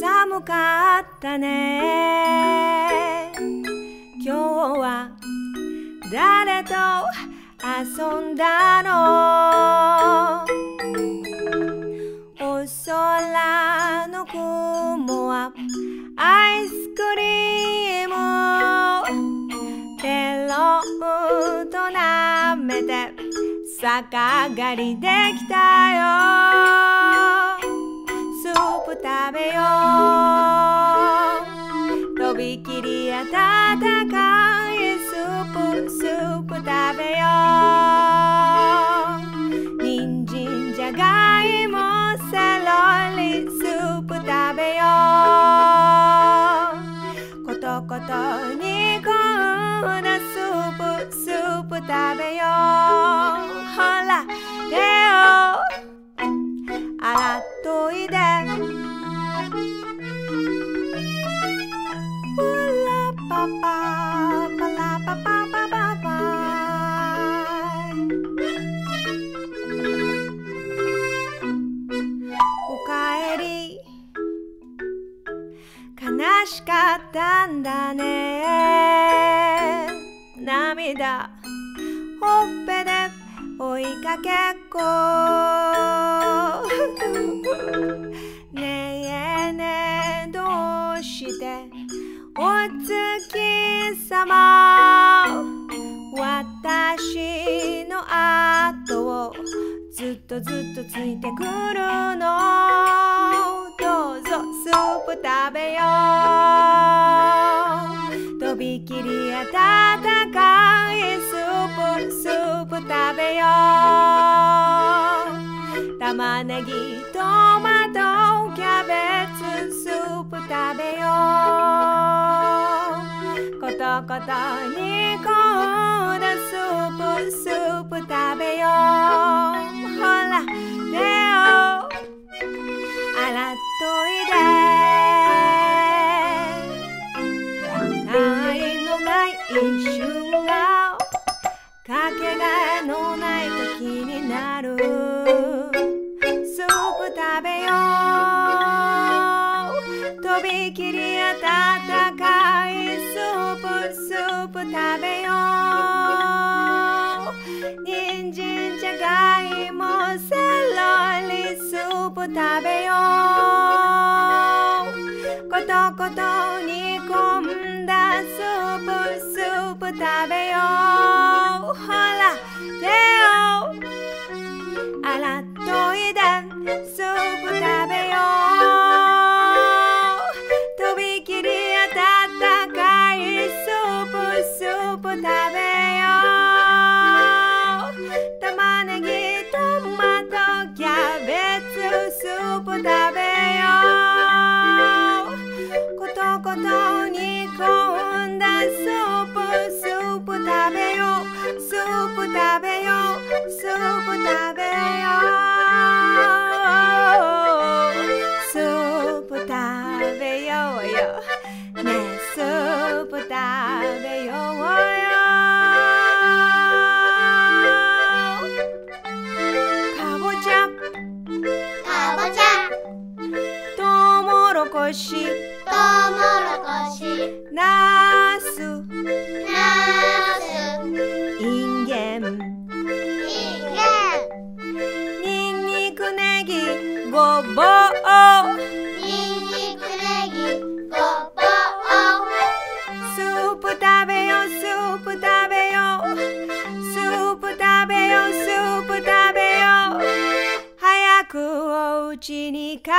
寒かったね。今日は誰と遊んだの？お空の雲はアイスクリーム。ペロッと舐めて逆上がりできたよ。スープ食べよう、とびきり温かいスープ食べよう。人参じゃがいもセロリスープ食べよう。ことこと煮込んだスープ食べよう。ほら手を洗っといで。おかえり、悲しかったんだね。涙ほっぺで追いかけっこ。ねえねえどうしてお月さま、私の後をずっとついてくるの。どうぞスープ食べよう、とびきり温かいスープ食べよう。玉ねぎトマトキャベツスープ食べよう。こと煮込んだスープ食べよう。ほら手を洗っといで。愛のない一瞬がかけがえのない時になる。スープ食べよう、とびきり温かいスープ食べよう。人参じゃがいもセロリスープ食べよう。こと煮込んだスープ食べよう。ほら手を洗っといで。スープ食べよう、とびきり温かいスープ食べよう。玉ねぎトマトキャベツスープ食べよう。こと煮込んだスープ食べよう。スープ食べようよねえ、スープ食べようよ。かぼちゃとうもろこしなすにんにくねぎごぼうスープ食べよう。早くおうちに帰っ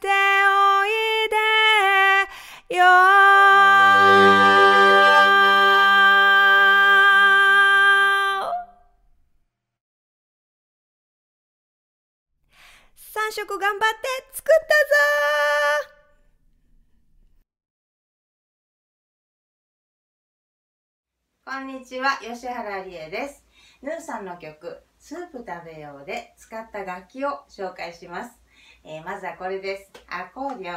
ておいでよ。3食頑張って作ったぞー。こんにちは、吉原理恵です。ヌーさんの曲スープ食べようで使った楽器を紹介します。まずはこれです。アコーディオン。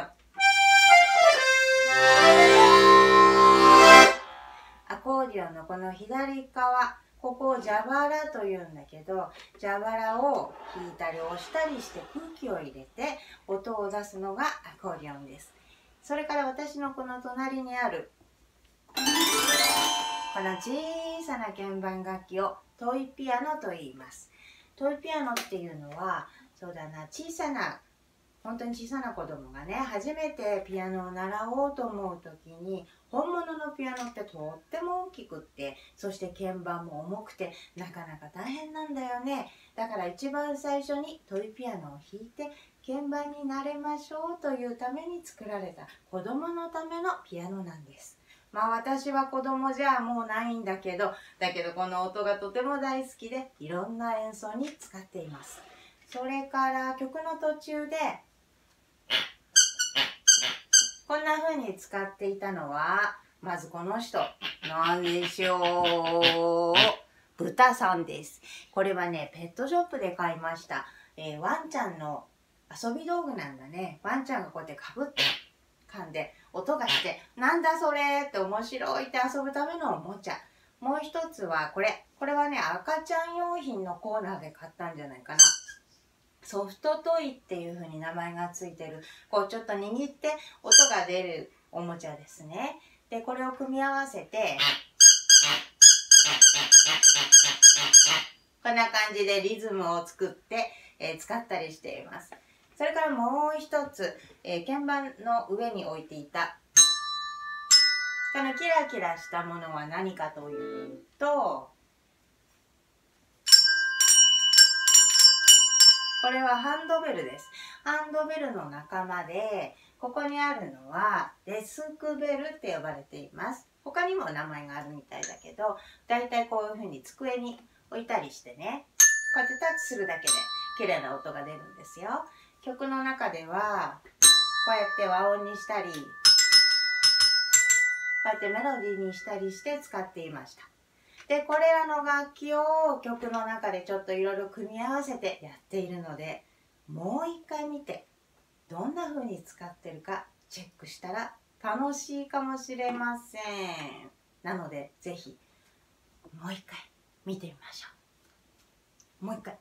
アコーディオンのこの左側、ここを蛇腹というんだけど、蛇腹を引いたり押したりして空気を入れて音を出すのがアコーディオンです。それから私のこの隣にあるこの小さな鍵盤楽器をトイピアノと言います。トイピアノっていうのは、そうだな、小さな、本当に小さな子供がね、初めてピアノを習おうと思う時に、本物のピアノってとっても大きくって、そして鍵盤も重くてなかなか大変なんだよね。だから一番最初にトイピアノを弾いて鍵盤に慣れましょうというために作られた子供のためのピアノなんです。まあ私は子供じゃもうないんだけど、この音がとても大好きで、いろんな演奏に使っています。それから曲の途中でこんな風に使っていたのは、まずこの人、なんでしょう、豚さんです。これはね、ペットショップで買いました。ワンちゃんの遊び道具なんだね。ワンちゃんがこうやってかぶって噛んで音がして、なんだそれって面白いって遊ぶためのおもちゃ。もう一つはこれ。これはね、赤ちゃん用品のコーナーで買ったんじゃないかな。ソフトトイっていう風に名前がついてる、こうちょっと握って音が出るおもちゃですね。で、これを組み合わせて、こんな感じでリズムを作って、使ったりしています。それからもう一つ、鍵盤の上に置いていたこのキラキラしたものは何かというと、これはハンドベルです。ハンドベルの仲間で、ここにあるのはデスクベルって呼ばれています。他にも名前があるみたいだけど、だいたいこういうふうに机に置いたりしてね、こうやってタッチするだけで綺麗な音が出るんですよ。曲の中ではこうやって和音にしたり、こうやってメロディーにしたりして使っていました。で、これらの楽器を曲の中でちょっといろいろ組み合わせてやっているので、もう一回見てどんな風に使ってるかチェックしたら楽しいかもしれません。なのでぜひもう一回見てみましょう。もう一回。